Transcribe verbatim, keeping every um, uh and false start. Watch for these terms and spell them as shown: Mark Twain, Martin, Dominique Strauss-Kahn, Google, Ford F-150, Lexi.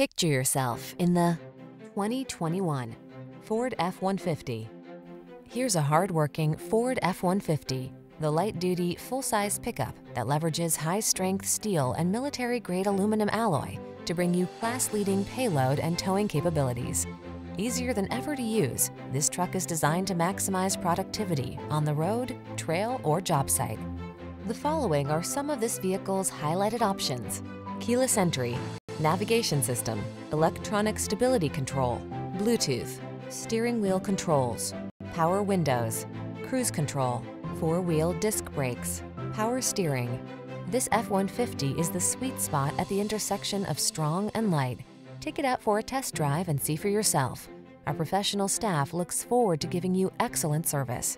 Picture yourself in the twenty twenty-one Ford F one fifty. Here's a hard-working Ford F one fifty, the light-duty, full-size pickup that leverages high-strength steel and military-grade aluminum alloy to bring you class-leading payload and towing capabilities. Easier than ever to use, this truck is designed to maximize productivity on the road, trail, or job site. The following are some of this vehicle's highlighted options: keyless entry, navigation system, electronic stability control, Bluetooth, steering wheel controls, power windows, cruise control, four-wheel disc brakes, power steering. This F one fifty is the sweet spot at the intersection of strong and light. Take it out for a test drive and see for yourself. Our professional staff looks forward to giving you excellent service.